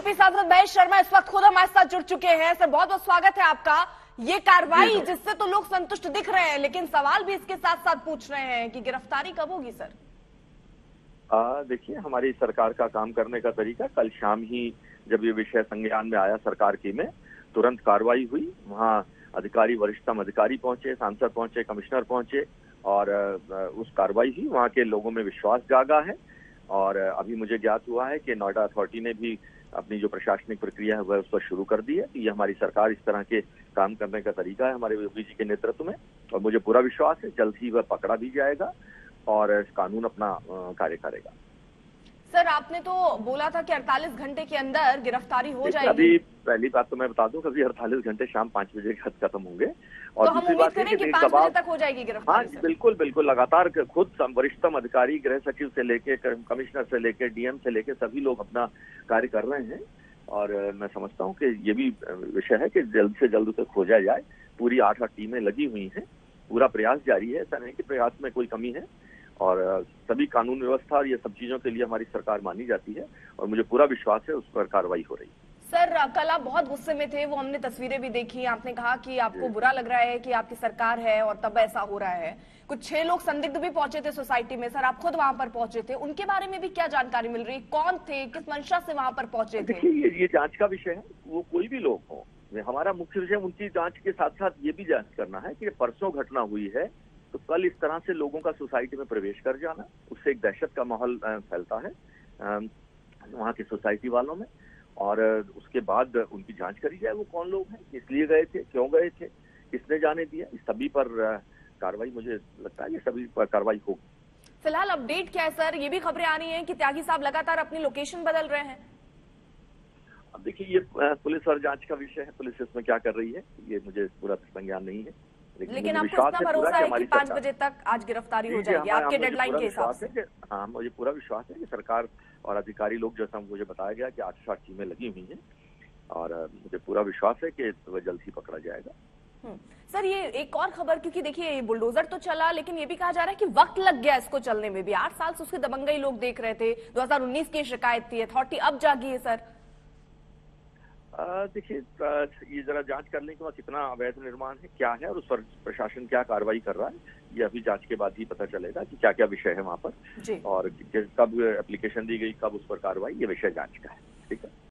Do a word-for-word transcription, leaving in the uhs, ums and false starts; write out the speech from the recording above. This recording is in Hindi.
बीजेपी सांसद महेश शर्मा इस वक्त खुद हमारे साथ जुड़ चुके हैं। सर, बहुत बहुत स्वागत है आपका। ये कार्रवाई जिससे तो लोग संतुष्ट दिख रहे हैं, लेकिन सवाल भी इसके साथ साथ पूछ रहे हैं कि गिरफ्तारी कब होगी? सर देखिए, हमारी सरकार का काम करने का तरीका, कल शाम ही जब ये विषय संज्ञान में आया सरकार की में तुरंत कार्रवाई हुई। वहाँ अधिकारी, वरिष्ठतम अधिकारी पहुंचे, सांसद पहुंचे, कमिश्नर पहुंचे और उस कार्रवाई ही वहाँ के लोगों में विश्वास जागा है। और अभी मुझे ज्ञात हुआ है कि नोएडा अथॉरिटी ने भी अपनी जो प्रशासनिक प्रक्रिया है वह उस पर शुरू कर दी है। ये हमारी सरकार, इस तरह के काम करने का तरीका है हमारे योगी जी के नेतृत्व में, और मुझे पूरा विश्वास है जल्द ही वह पकड़ा भी जाएगा और कानून अपना कार्य करेगा। सर, आपने तो बोला था कि अड़तालीस घंटे के अंदर गिरफ्तारी हो जाएगी। अभी पहली बात तो मैं बता दूं, कभी अड़तालीस घंटे शाम पांच बजे के बाद खत्म होंगे और तो हम उम्मीद करें कि पांच बजे तक हो जाएगी गिरफ्तारी। हाँ, बिल्कुल बिल्कुल, लगातार खुद वरिष्ठतम अधिकारी, गृह सचिव से लेके कमिश्नर से लेके डीएम से लेके सभी लोग अपना कार्य कर रहे हैं और मैं समझता हूँ कि ये भी विषय है कि जल्द से जल्द उसे खोजा जाए। पूरी आठ आठ टीमें लगी हुई है, पूरा प्रयास जारी है, ऐसा नहीं कि प्रयास में कोई कमी है और सभी कानून व्यवस्था और ये सब चीजों के लिए हमारी सरकार मानी जाती है और मुझे पूरा विश्वास है उस पर कार्रवाई हो रही है। सर, कल आप बहुत गुस्से में थे, वो हमने तस्वीरें भी देखी। आपने कहा कि आपको बुरा लग रहा है कि आपकी सरकार है और तब ऐसा हो रहा है। कुछ छह लोग संदिग्ध भी पहुंचे थे सोसाइटी में। सर, आप खुद वहां पर पहुंचे थे, उनके बारे में भी क्या जानकारी मिल रही? कौन थे, किस मंशा से वहां पर पहुंचे थे? ये, ये जांच का विषय है, वो कोई भी लोग हो। हमारा मुख्य विषय उनकी जाँच के साथ साथ ये भी जाँच करना है कि परसों घटना हुई है तो कल इस तरह से लोगों का सोसाइटी में प्रवेश कर जाना, उससे एक दहशत का माहौल फैलता है वहाँ के सोसाइटी वालों में और उसके बाद उनकी जांच करी जाए वो कौन लोग हैं, किस लिए गए थे, क्यों गए थे, किसने जाने दिया। इस सभी पर कार्रवाई, मुझे लगता है ये सभी पर कार्रवाई होगी। फिलहाल अपडेट क्या है सर? ये भी खबरें आ रही हैं कि त्यागी साहब लगातार अपनी लोकेशन बदल रहे हैं। अब देखिए, ये पुलिस और जाँच का विषय है, पुलिस इसमें क्या कर रही है ये मुझे पूरा संज्ञान नहीं है, लेकिन आपको इतना भरोसा है कि पांच बजे तक आज गिरफ्तारी हो जाएगी आपके डेडलाइन के हिसाब से? हाँ, मुझे पूरा विश्वास है कि सरकार और अधिकारी लोग, जैसा मुझे बताया गया कि आठ साठ टीमें लगी हुई हैं और मुझे पूरा विश्वास है कि वह जल्द ही पकड़ा जाएगा। सर, ये एक और खबर, क्योंकि देखिए बुलडोजर तो चला लेकिन ये भी कहा जा रहा है कि वक्त लग गया इसको चलने में भी, आठ साल से उसके दबंगई लोग देख रहे थे, दो हजार उन्नीस की शिकायत थी, अथॉरिटी अब जागी है। सर देखिए, ये जरा जांच करने के बाद कितना अवैध निर्माण है, क्या है और उस पर प्रशासन क्या कार्रवाई कर रहा है, ये अभी जांच के बाद ही पता चलेगा कि क्या क्या विषय है वहाँ पर और कब एप्लीकेशन दी गई, कब उस पर कार्रवाई, ये विषय जांच का है। ठीक है।